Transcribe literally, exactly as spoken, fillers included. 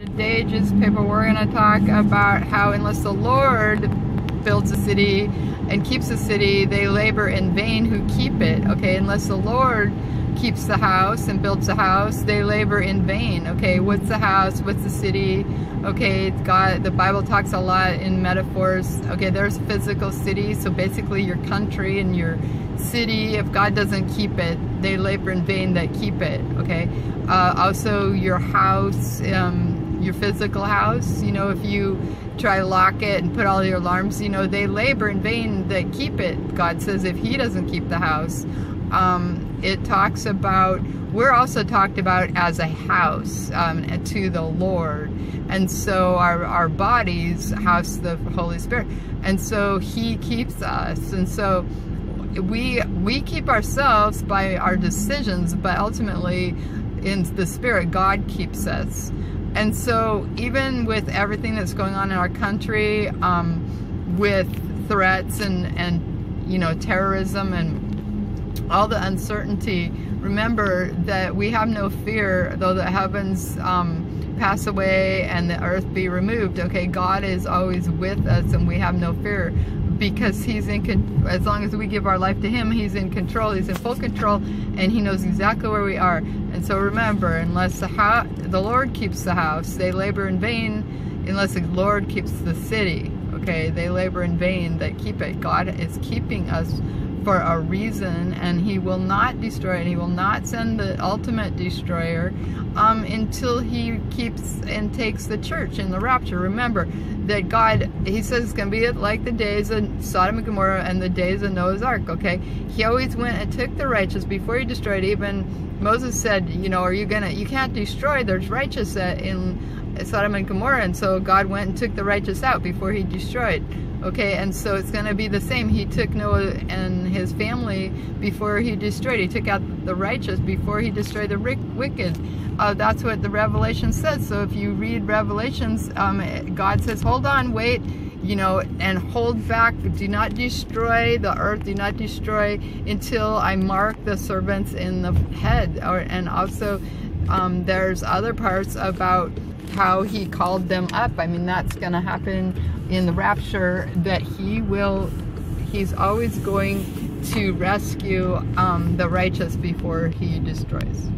Today, just people, we're going to talk about how unless the Lord builds a city and keeps a city, they labor in vain who keep it. Okay, unless the Lord keeps the house and builds the house, they labor in vain. Okay, what's the house? What's the city? Okay, God, the Bible talks a lot in metaphors. Okay, there's physical city, so basically your country and your city, if God doesn't keep it, they labor in vain that keep it. Okay, uh, also your house, um, your physical house, you know, if you try to lock it and put all your alarms, you know, they labor in vain that keep it. God says if he doesn't keep the house. Um, it talks about, we're also talked about as a house um, to the Lord. And so our, our bodies house the Holy Spirit. And so he keeps us. And so we, we keep ourselves by our decisions, but ultimately in the Spirit, God keeps us. And so even with everything that's going on in our country, um, with threats and, and, you know, terrorism and all the uncertainty, remember that we have no fear, though the heavens um, pass away and the earth be removed. Okay, God is always with us and we have no fear because he's in con as long as we give our life to him, he's in control, he's in full control, and he knows exactly where we are. And so remember, unless the house, the Lord keeps the house, they labor in vain. Unless the Lord keeps the city, okay, they labor in vain that keep it. God is keeping us for a reason, and he will not destroy it. He will not send the ultimate destroyer um, until he keeps and takes the church in the rapture. Remember that God, he says it's going to be like the days of Sodom and Gomorrah and the days of Noah's Ark, okay? He always went and took the righteous before he destroyed. Even Moses said, you know, are you going to, you can't destroy, there's righteous in Sodom and Gomorrah. And so God went and took the righteous out before he destroyed. Okay, and so it's going to be the same. He took Noah and his family before he destroyed. He took out the righteous before he destroyed the wicked. Uh, that's what the Revelation says. So if you read Revelations, um, God says, hold on, wait, you know, and hold back. Do not destroy the earth. Do not destroy until I mark the servants in the head. Or, and also um, there's other parts about how he called them up. I mean, that's going to happen in the rapture, that he will, he's always going to rescue um, the righteous before he destroys.